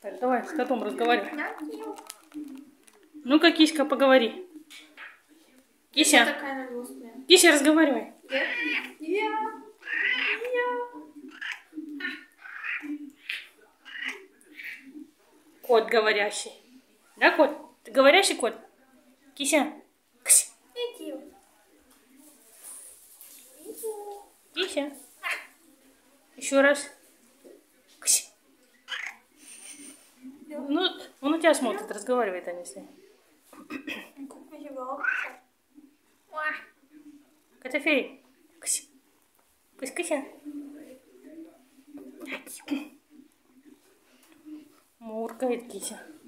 Так, давай с котом разговаривай. Ну-ка, киська, поговори. Кися. Кися, разговаривай. Кот говорящий. Да, кот? Ты говорящий кот? Кися. Кся. Кися. Еще раз. Кся. Ну, он у тебя смотрит, разговаривает они с ним. Катя Фей. Кся. Пусть Кися. Муркает Кися.